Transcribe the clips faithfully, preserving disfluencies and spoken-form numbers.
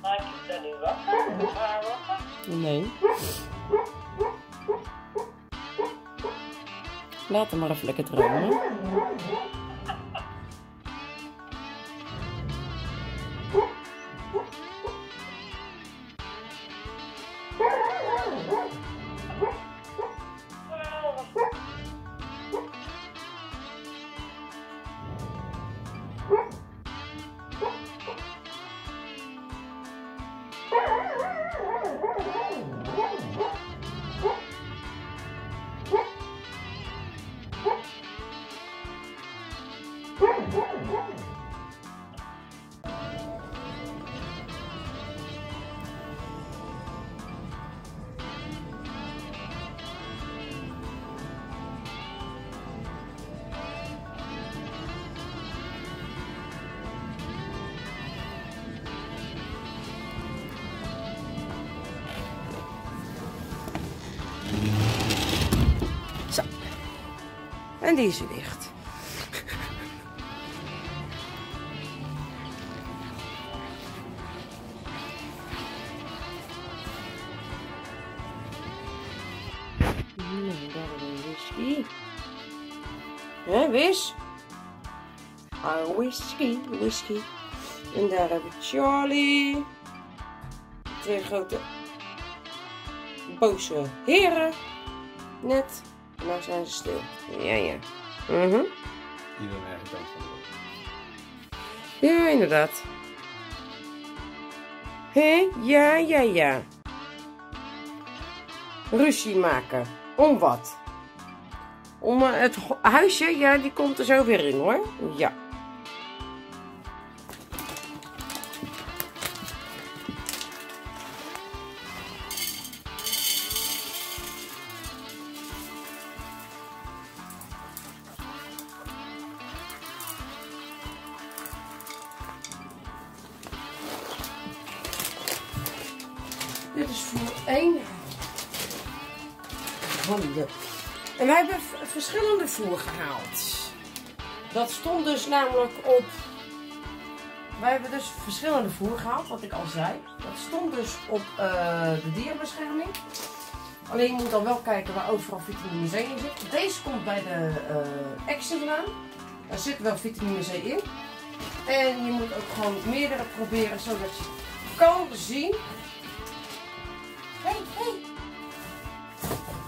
Maak je er nu wakker? Waar wakker? Nee. Laat hem maar even lekker dromen. En die is dicht. Nou, daar is whisky. Hé, wis? Ah, whisky, whisky. En daar hebben we Charlie. Twee grote boze heren. Net. En nou zijn ze stil. Ja, ja. Mm-hmm. Iedereen eigenlijk ook van de ja, inderdaad. Hé, ja, ja, ja. Ruzie maken. Om wat? Om uh, het huisje, ja, die komt er zo weer in hoor. Ja. Dit is voor één handen. En wij hebben verschillende voer gehaald. Dat stond dus namelijk op... Wij hebben dus verschillende voer gehaald, wat ik al zei. Dat stond dus op uh, de dierenbescherming. Alleen je moet dan wel kijken waar overal vitamine C in zit. Deze komt bij de uh, Action vandaan. Daar zit wel vitamine C in. En je moet ook gewoon meerdere proberen, zodat je kan zien... Hé, hey, hé! Hey.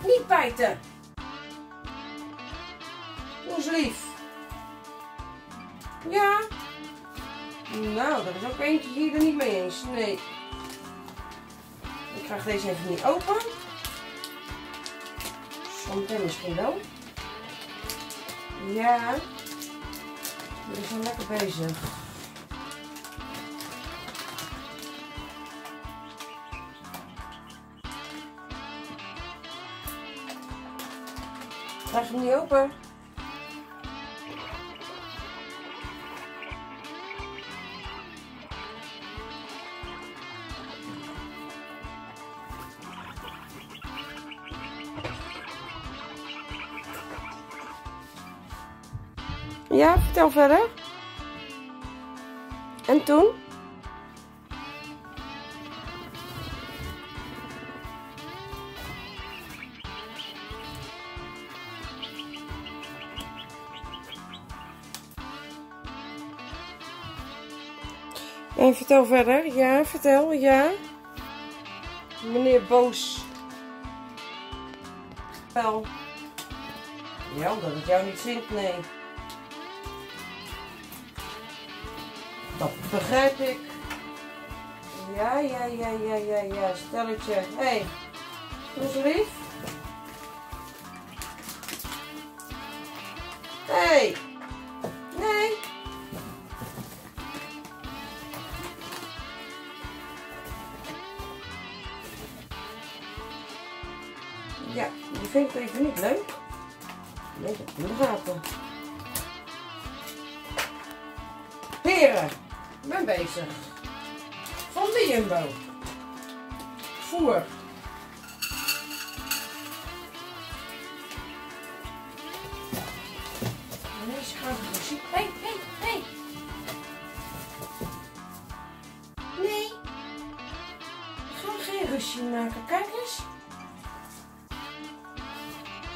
Niet bijten! Doe eens lief! Ja! Nou, er is ook eentje hier er niet mee eens. Nee. Ik krijg deze even niet open. Zometeen misschien wel. Ja. We zijn lekker bezig. Krijg je hem niet open? Ja, vertel verder. En toen? En vertel verder, ja, vertel, ja. Meneer Boos. Wel. Ja, omdat het jou niet vindt, nee. Dat begrijp ik. Ja, ja, ja, ja, ja, ja, stelletje. Hé, hey, doe eens lief. Hé. Hey. Ja, die vind ik even niet leuk. Nee, dat moet rapen. Heren, ik ben bezig. Van de Jumbo. voer. Hé, hé, hé. Nee. We gaan geen ruzie maken. Kijk eens.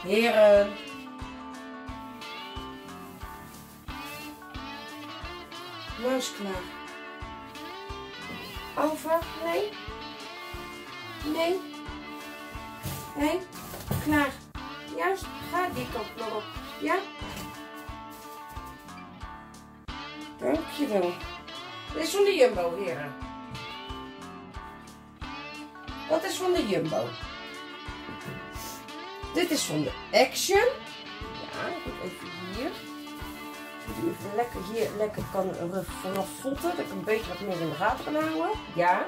Heren. Nou is klaar. Over. Nee. Nee. Nee. Klaar. Juist. Ga die kant nog op. Ja. Dankjewel. Dit is van de Jumbo, heren. Dat is van de Jumbo. Dit is van de Action. Ja, ik doe even hier. Ik doe even lekker hier, lekker kan vanaf voeten, dat ik een beetje wat meer in de gaten kan houden. Ja.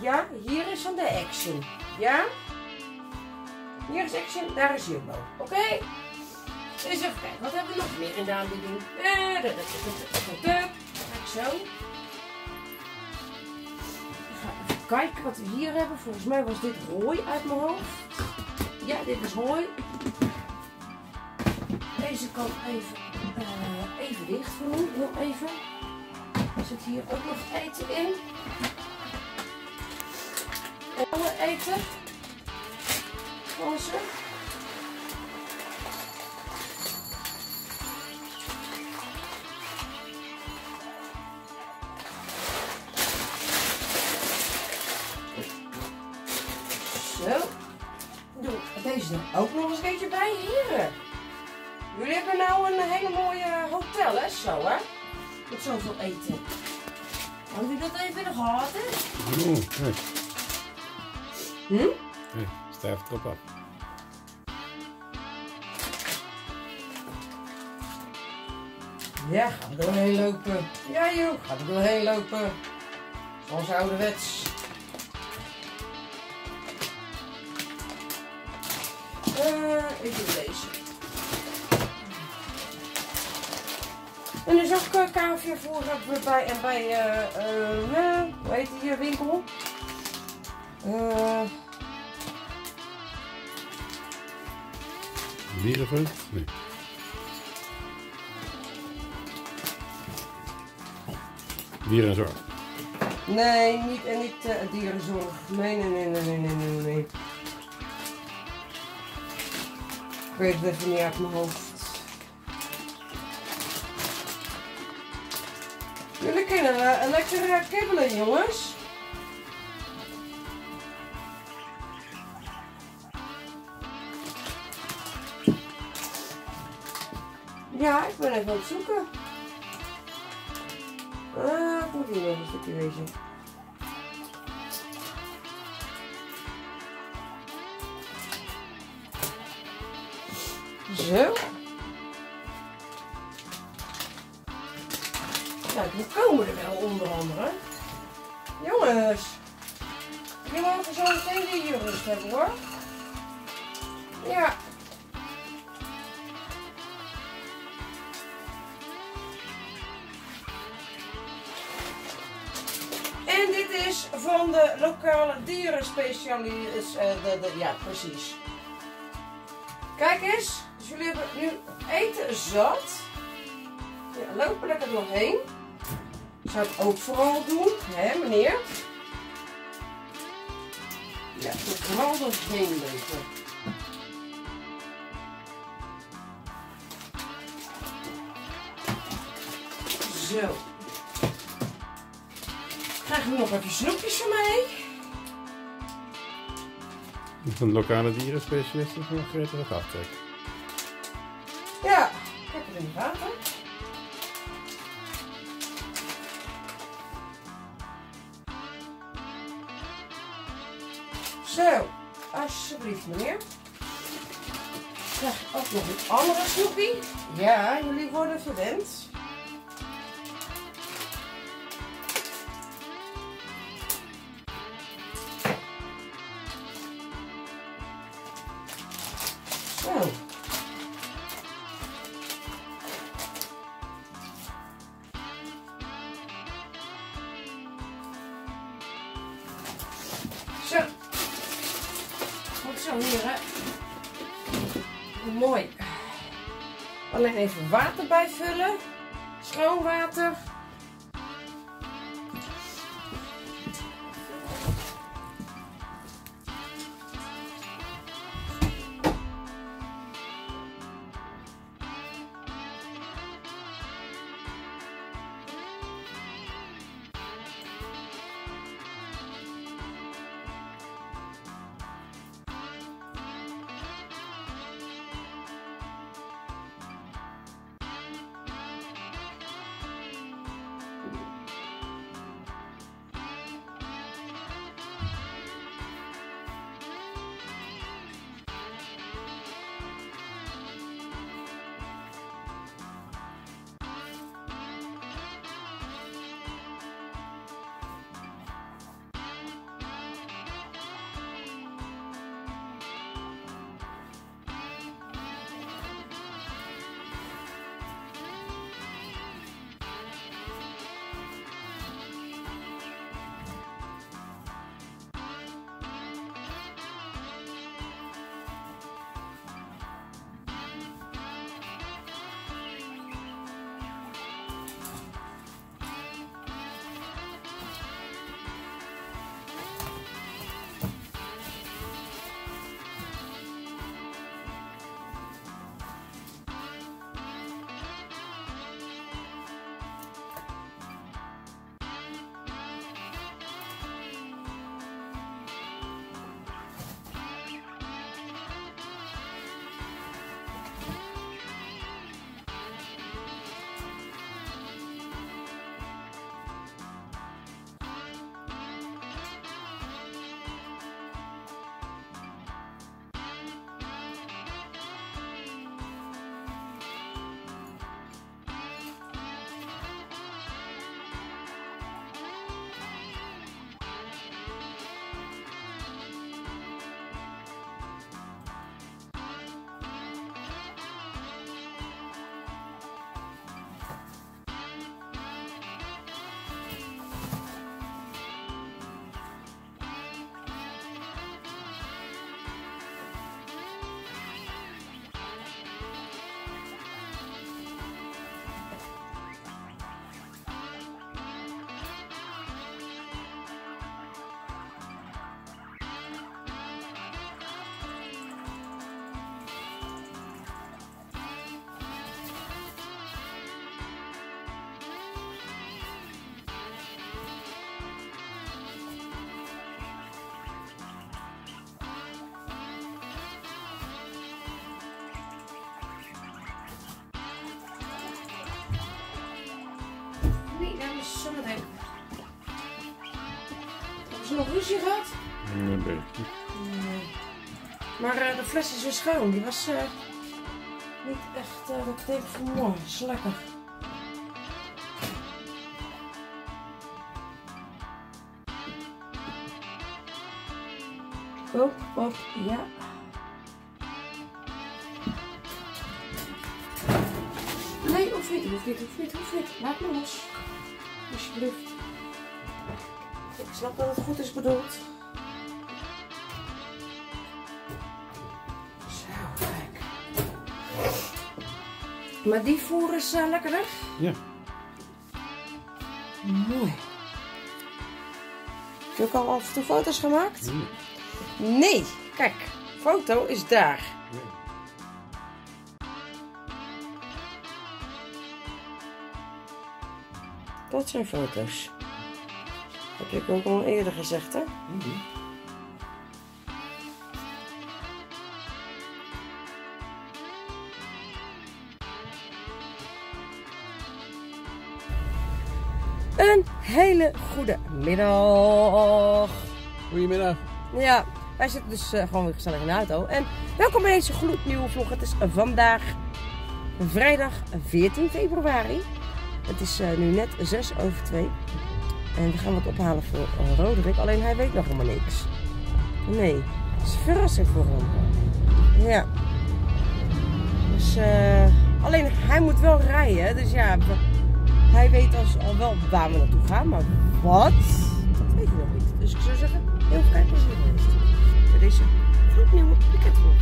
Ja, hier is van de Action. Ja. Hier is Action, daar is Jumbo. Oké. Okay. Dus even kijken, wat hebben we nog meer in de aanbieding? Eh, dat is het. Kijk zo. We gaan even kijken wat we hier hebben. Volgens mij was dit hooi uit mijn hoofd. Ja, dit is hooi. Deze kan even, uh, even dicht voor nu. Nog even. Er zit hier ook nog eten in. Alle eten. Onze. Deze er ook nog eens een beetje bij, heren. Jullie hebben nou een hele mooie hotel, hè? Zo, hè? Met zoveel eten. Houden jullie dat even in de gaten? Nee, nee. Hm? Nee, stijf erop af. Ja, gaan we doorheen lopen. Ja, joh, gaan we doorheen lopen. Zoals ouderwets. Uh, ik doe deze. En er is ook een kaafje voor bij en bij, uh, uh, hoe heet die winkel? Uh, Mierenveld? Nee. Dierenzorg? Nee, niet, en niet uh, dierenzorg. Nee, nee, nee, nee, nee, nee, nee. Ik weet het even niet uit mijn hoofd. Jullie kunnen uh, lekker kibbelen, jongens. Ja, ik ben even aan het zoeken. Ah, ik moet hier nog een stukje wezen. Zo. Kijk, we komen er wel onder andere. Jongens. Ik wil even zo meteen die hier rust hebben hoor. Ja. En dit is van de lokale dierenspecialist. Uh, de, de, ja, precies. Kijk eens. Jullie hebben nu eten zat. Ja, lopen lekker doorheen. Dat zou ik ook vooral doen, hè meneer? Ja, vooral doorheen lopen. Zo. Krijgen we nog even snoepjes van mij? Een lokale dierenspecialist is nog gretig aftrekken. Ja, ik heb het in de water. Zo, alsjeblieft meneer. Ik krijg ook nog een andere snoepie. Ja, jullie worden verwend. Zo. Zo. Goed zo, heren. Mooi. Alleen even water bijvullen. Schoon water. Zometeen. Hebben ze nog ruzie gehad? Nee, een beetje. Nee. Maar uh, de fles is weer schoon. Die was uh, niet echt uh, wat ik denk van mooi. Dat is lekker. Op, op, ja. Nee, hoeft niet, hoeft niet, hoeft niet, hoeft niet. Laat me los. Alsjeblieft. Ik snap dat het goed is bedoeld. Zo, kijk. Maar die voer is uh, lekker weg? Ja. Mooi. Heb je ook al af en toe foto's gemaakt? Nee. Nee, kijk. Foto is daar. Ja. Dat zijn foto's. Dat heb ik ook al eerder gezegd, hè? Mm-hmm. Een hele goede middag. Goedemiddag. Ja, wij zitten dus uh, gewoon weer gezellig in de auto. En welkom bij deze gloednieuwe vlog. Het is vandaag vrijdag veertien februari. Het is nu net zes over twee en we gaan wat ophalen voor Roderick, alleen hij weet nog helemaal niks. Nee, het is een verrassing voor hem. Ja. Dus, uh, alleen hij moet wel rijden, dus ja, we, hij weet als, al wel waar we naartoe gaan, maar wat? Dat weet hij nog niet. Dus ik zou zeggen, heel veel kijkplezier. er is een gloednieuwe pakketvlog.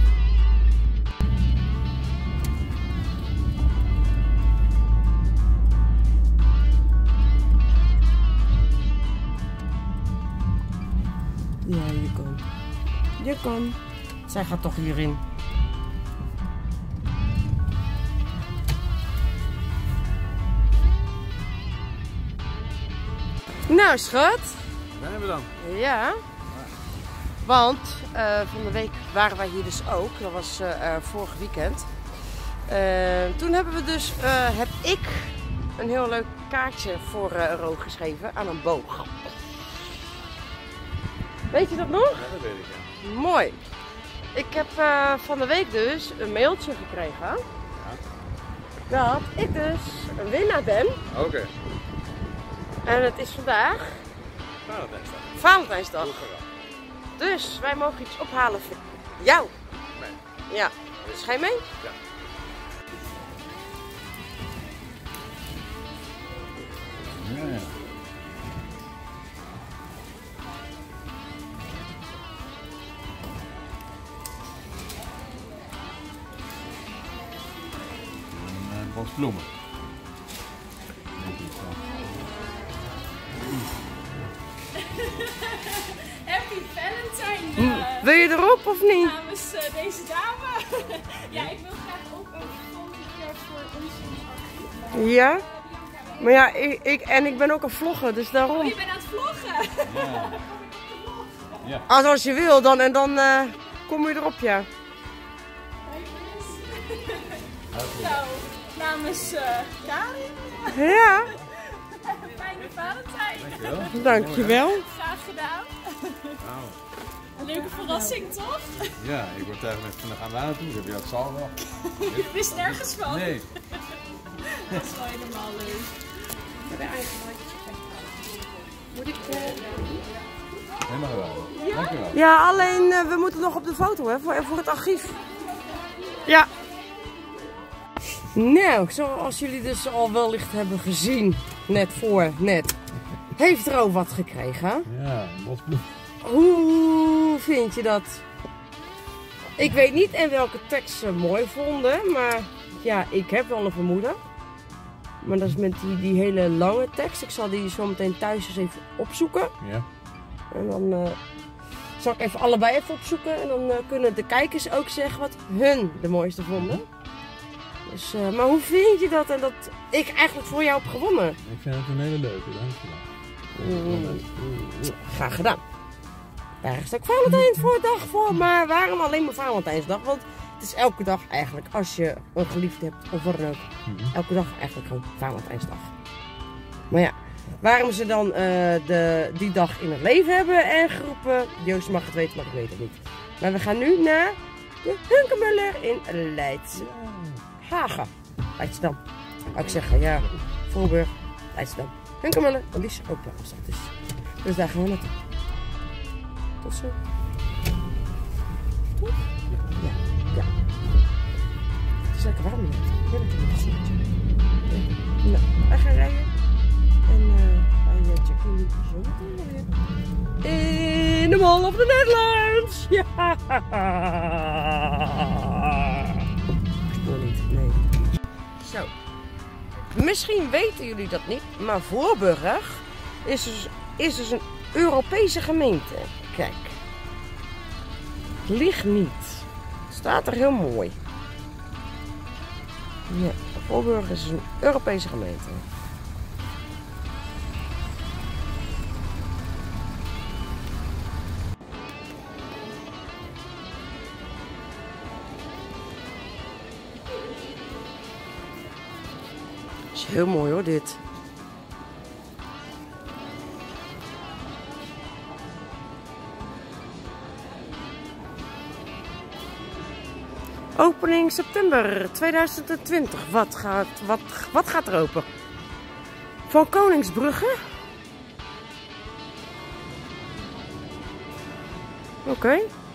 Ja, je kan. Je kan. Zij gaat toch hierin. Nou, schat. Daar zijn we dan. Ja. Want uh, van de week waren wij hier dus ook. Dat was uh, uh, vorig weekend. Uh, toen hebben we dus, uh, heb ik een heel leuk kaartje voor uh, Rood geschreven aan een boog. Weet je dat nog? Ja, dat weet ik. Ja. Mooi. Ik heb uh, van de week dus een mailtje gekregen. Ja. Dat ik dus een winnaar ben. Oké. Okay. En het is vandaag Valentijnsdag. Valentijnsdag. Dus wij mogen iets ophalen voor jou. Nee. Ja. Dus ga je mee? Ja. Nee. Een bos bloemen. Happy Valentine! Uh, wil je erop of niet? Namens uh, deze dame. Ja, ik wil graag ook een fotootje voor ons in het archief. Ja? Uh, maar ja, ik, ik, en ik ben ook een vlogger, dus daarom... Oh, je bent aan het vloggen? Ja. Ja. Als, als je wil, dan, en dan uh, kom je erop, ja. Nou, namens uh, Karin. Ja. Fijne Valentijn. Dankjewel. Graag gedaan. Wow. Een leuke verrassing, toch? Ja, ik word eigenlijk met van de gaan naartoe. Dus heb je dat zal wel. Je wist nergens van. Nee. Dat is wel helemaal leuk. Ik heb een eigen handje. Moet ik... Helemaal wel. Ja? Dankjewel. Ja, alleen uh, we moeten nog op de foto, hè, voor, voor het archief. Ja. Nou, zoals jullie dus al wellicht hebben gezien, net voor, net, heeft Ro wat gekregen. Ja, een bosbloem. Hoe vind je dat? Ik weet niet in welke tekst ze mooi vonden, maar ja, ik heb wel een vermoeden. Maar dat is met die, die hele lange tekst. Ik zal die zo meteen thuis eens even opzoeken. Ja. En dan uh, zal ik even allebei even opzoeken en dan uh, kunnen de kijkers ook zeggen wat hun de mooiste vonden. Dus, uh, maar hoe vind je dat en dat ik eigenlijk voor jou heb gewonnen? Ik vind het een hele leuke, dankjewel. Mm. Graag gedaan. Daar is ook Valentijnsdag voor, maar waarom alleen maar Valentijnsdag? Want het is elke dag eigenlijk, als je een geliefde hebt of wat dan ook, elke dag eigenlijk gewoon Valentijnsdag. Maar ja, waarom ze dan uh, de, die dag in het leven hebben en groepen, Joost mag het weten, maar ik weet het niet. Maar we gaan nu naar de Hunkemuller in Leidschendam. Hagen, Leidschendam. Wou ik zeggen, ja, Voorburg, Leidschendam. Hunkemuller, die is ook wel afstand. Dus. dus daar gaan we naartoe. Tot zo. Toch? Ja, ja. Het is lekker warm hier. Nou, wij gaan rijden. En uh, wij checken jullie zo meteen weer. In de Mall of the Netherlands! Ja! Nee. Zo. Misschien weten jullie dat niet, maar Voorburg is dus, is dus een Europese gemeente. Kijk. Het ligt niet. Het staat er heel mooi. Ja, Voorburg is een Europese gemeente. Heel mooi hoor, dit. Opening september tweeduizend twintig. Wat gaat, wat, wat gaat er open? Van Koningsbrugge? Oké. Okay.